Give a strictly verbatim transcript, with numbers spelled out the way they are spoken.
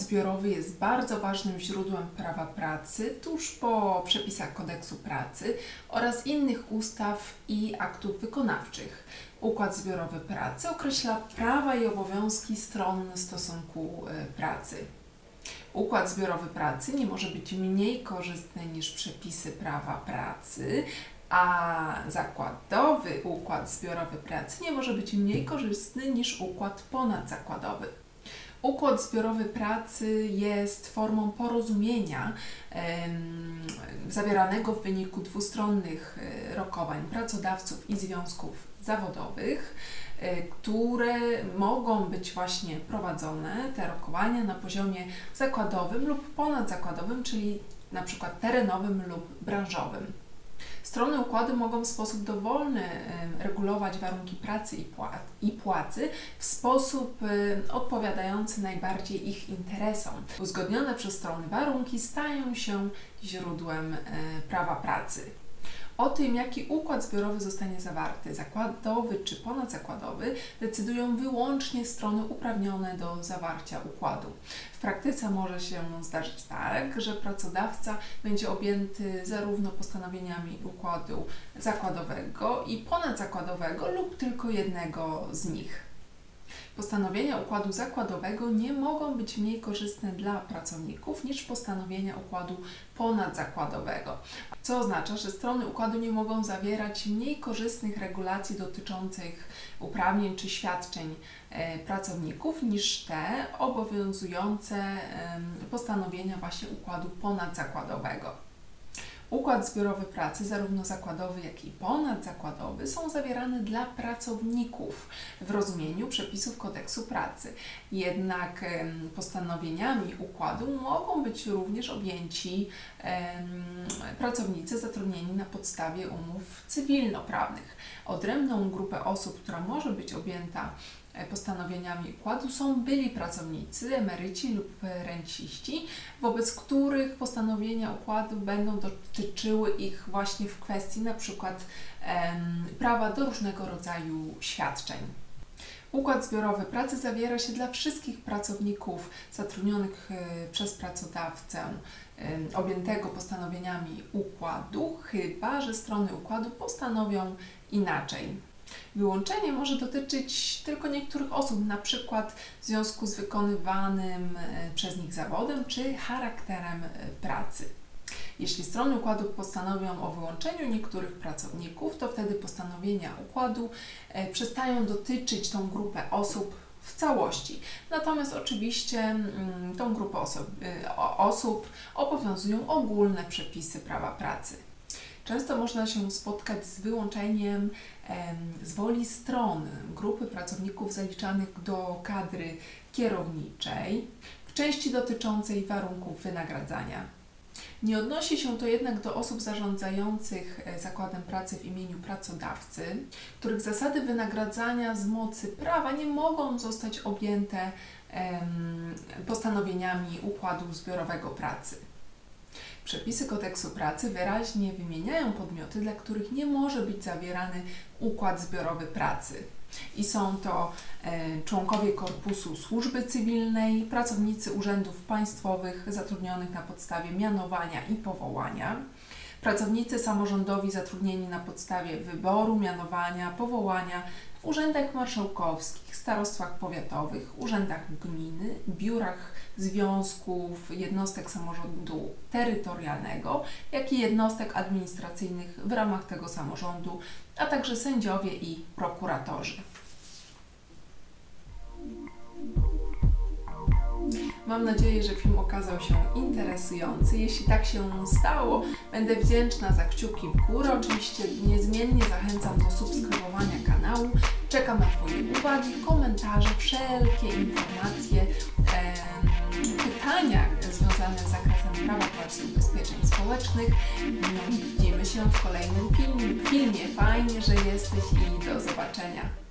zbiorowy jest bardzo ważnym źródłem prawa pracy tuż po przepisach Kodeksu pracy oraz innych ustaw i aktów wykonawczych. Układ zbiorowy pracy określa prawa i obowiązki stron stosunku pracy. Układ zbiorowy pracy nie może być mniej korzystny niż przepisy prawa pracy, a zakładowy układ zbiorowy pracy nie może być mniej korzystny niż układ ponadzakładowy. Układ zbiorowy pracy jest formą porozumienia em, zawieranego w wyniku dwustronnych rokowań pracodawców i związków zawodowych, które mogą być właśnie prowadzone, te rokowania, na poziomie zakładowym lub ponadzakładowym, czyli na przykład terenowym lub branżowym. Strony układu mogą w sposób dowolny regulować warunki pracy i płacy w sposób odpowiadający najbardziej ich interesom. Uzgodnione przez strony warunki stają się źródłem prawa pracy. O tym, jaki układ zbiorowy zostanie zawarty, zakładowy czy ponadzakładowy, decydują wyłącznie strony uprawnione do zawarcia układu. W praktyce może się zdarzyć tak, że pracodawca będzie objęty zarówno postanowieniami układu zakładowego i ponadzakładowego lub tylko jednego z nich. Postanowienia układu zakładowego nie mogą być mniej korzystne dla pracowników niż postanowienia układu ponadzakładowego, co oznacza, że strony układu nie mogą zawierać mniej korzystnych regulacji dotyczących uprawnień czy świadczeń pracowników niż te obowiązujące postanowienia właśnie układu ponadzakładowego. Układ zbiorowy pracy, zarówno zakładowy, jak i ponadzakładowy, są zawierane dla pracowników w rozumieniu przepisów Kodeksu pracy. Jednak postanowieniami układu mogą być również objęci pracownicy zatrudnieni na podstawie umów cywilnoprawnych. Odrębną grupę osób, która może być objęta postanowieniami układu, są byli pracownicy, emeryci lub renciści, wobec których postanowienia układu będą dotyczyły ich właśnie w kwestii na przykład em, prawa do różnego rodzaju świadczeń. Układ zbiorowy pracy zawiera się dla wszystkich pracowników zatrudnionych przez pracodawcę objętego postanowieniami układu, chyba że strony układu postanowią inaczej. Wyłączenie może dotyczyć tylko niektórych osób, na przykład w związku z wykonywanym przez nich zawodem czy charakterem pracy. Jeśli strony układu postanowią o wyłączeniu niektórych pracowników, to wtedy postanowienia układu przestają dotyczyć tą grupę osób w całości. Natomiast oczywiście tą grupę osób, osób obowiązują ogólne przepisy prawa pracy. Często można się spotkać z wyłączeniem z woli stron grupy pracowników zaliczanych do kadry kierowniczej w części dotyczącej warunków wynagradzania. Nie odnosi się to jednak do osób zarządzających zakładem pracy w imieniu pracodawcy, których zasady wynagradzania z mocy prawa nie mogą zostać objęte postanowieniami układu zbiorowego pracy. Przepisy Kodeksu pracy wyraźnie wymieniają podmioty, dla których nie może być zawierany układ zbiorowy pracy. I są to e, członkowie korpusu służby cywilnej, pracownicy urzędów państwowych zatrudnionych na podstawie mianowania i powołania, pracownicy samorządowi zatrudnieni na podstawie wyboru, mianowania, powołania w urzędach marszałkowskich, starostwach powiatowych, urzędach gminy, biurach związków, jednostek samorządu terytorialnego, jak i jednostek administracyjnych w ramach tego samorządu, a także sędziowie i prokuratorzy. Mam nadzieję, że film okazał się interesujący. Jeśli tak się stało, będę wdzięczna za kciuki w górę. Oczywiście niezmiennie zachęcam do subskrybowania kanału. Czekam na Twoje uwagi, komentarze, wszelkie informacje, e, pytania związane z zakresem prawa pracy i ubezpieczeń społecznych. Widzimy się w kolejnym film, filmie. Fajnie, że jesteś i do zobaczenia.